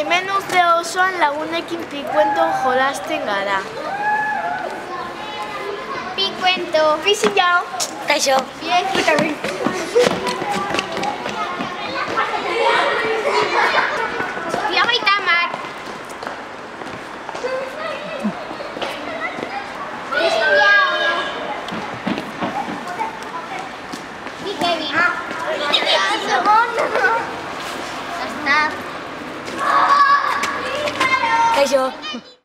Baimenuz dea osoan lagunekin pikuento jolasten gara. Pikuento! Bizi jau! Kaixo! Biek! Kaixo! Biago itamar! Bizi jau! Bikemi! Kaixo! Kaixo!